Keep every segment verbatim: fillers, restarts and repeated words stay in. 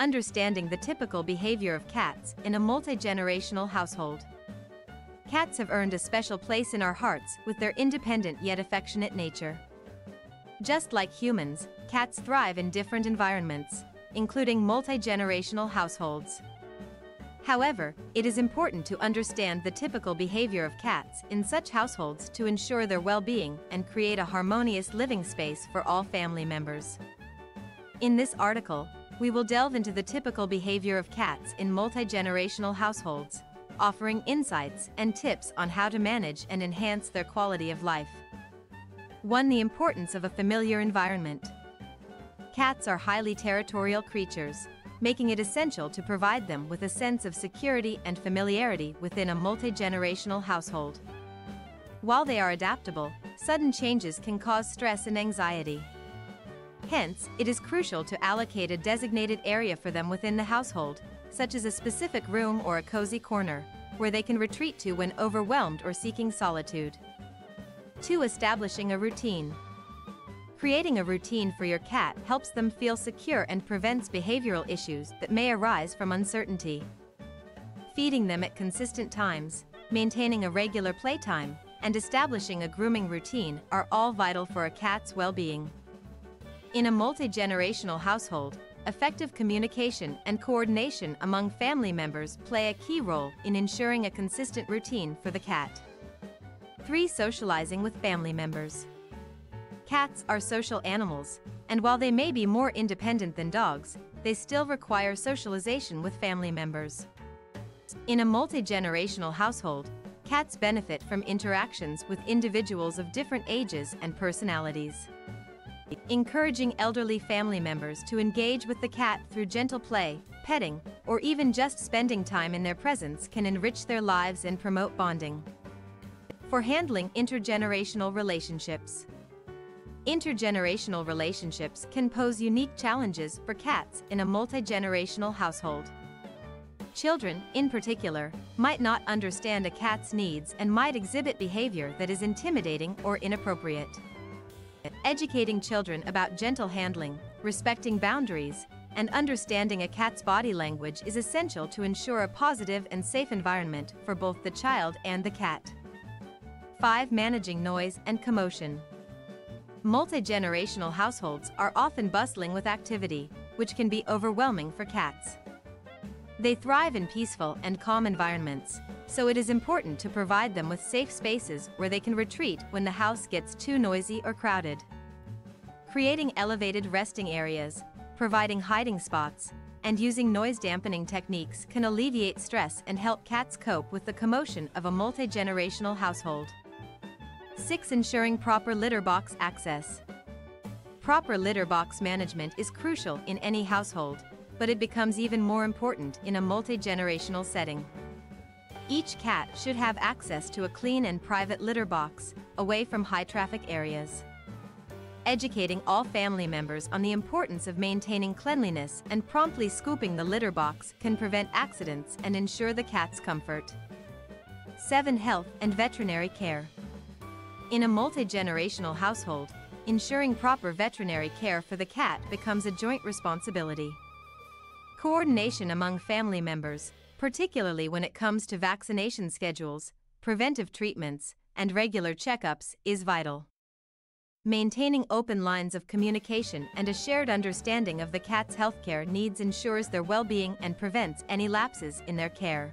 understanding the typical behavior of cats in a multi-generational household. Cats have earned a special place in our hearts with their independent yet affectionate nature. Just like humans, cats thrive in different environments, including multi-generational households. However, it is important to understand the typical behavior of cats in such households to ensure their well-being and create a harmonious living space for all family members. In this article, we will delve into the typical behavior of cats in multi-generational households, offering insights and tips on how to manage and enhance their quality of life. one The importance of a familiar environment. Cats are highly territorial creatures, making it essential to provide them with a sense of security and familiarity within a multi-generational household. While they are adaptable, sudden changes can cause stress and anxiety. Hence, it is crucial to allocate a designated area for them within the household, such as a specific room or a cozy corner, where they can retreat to when overwhelmed or seeking solitude. two Establishing a routine. Creating a routine for your cat helps them feel secure and prevents behavioral issues that may arise from uncertainty. Feeding them at consistent times, maintaining a regular playtime, and establishing a grooming routine are all vital for a cat's well-being. In a multi-generational household, effective communication and coordination among family members play a key role in ensuring a consistent routine for the cat. three Socializing with family members. Cats are social animals, and while they may be more independent than dogs, they still require socialization with family members. In a multi-generational household, cats benefit from interactions with individuals of different ages and personalities. Encouraging elderly family members to engage with the cat through gentle play, petting, or even just spending time in their presence can enrich their lives and promote bonding. four Handling intergenerational relationships. Intergenerational relationships can pose unique challenges for cats in a multi-generational household. Children, in particular, might not understand a cat's needs and might exhibit behavior that is intimidating or inappropriate. Educating children about gentle handling, respecting boundaries, and understanding a cat's body language is essential to ensure a positive and safe environment for both the child and the cat. five Managing noise and commotion. Multi-generational households are often bustling with activity, which can be overwhelming for cats. They thrive in peaceful and calm environments, so it is important to provide them with safe spaces where they can retreat when the house gets too noisy or crowded. Creating elevated resting areas, providing hiding spots, and using noise-dampening techniques can alleviate stress and help cats cope with the commotion of a multi-generational household. six Ensuring proper litter box access. Proper litter box management is crucial in any household, but it becomes even more important in a multi-generational setting. Each cat should have access to a clean and private litter box, away from high-traffic areas. Educating all family members on the importance of maintaining cleanliness and promptly scooping the litter box can prevent accidents and ensure the cat's comfort. seven Health and veterinary care. In a multi-generational household, ensuring proper veterinary care for the cat becomes a joint responsibility. Coordination among family members, particularly when it comes to vaccination schedules, preventive treatments, and regular checkups, is vital. Maintaining open lines of communication and a shared understanding of the cat's healthcare needs ensures their well-being and prevents any lapses in their care.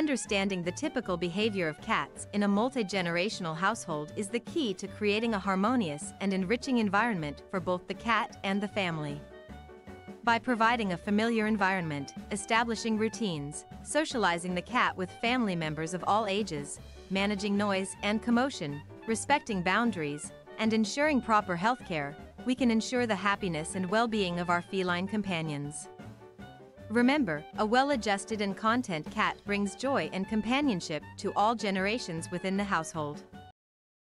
Understanding the typical behavior of cats in a multi-generational household is the key to creating a harmonious and enriching environment for both the cat and the family. By providing a familiar environment, establishing routines, socializing the cat with family members of all ages, managing noise and commotion, respecting boundaries, and ensuring proper health care, we can ensure the happiness and well-being of our feline companions. Remember, a well-adjusted and content cat brings joy and companionship to all generations within the household.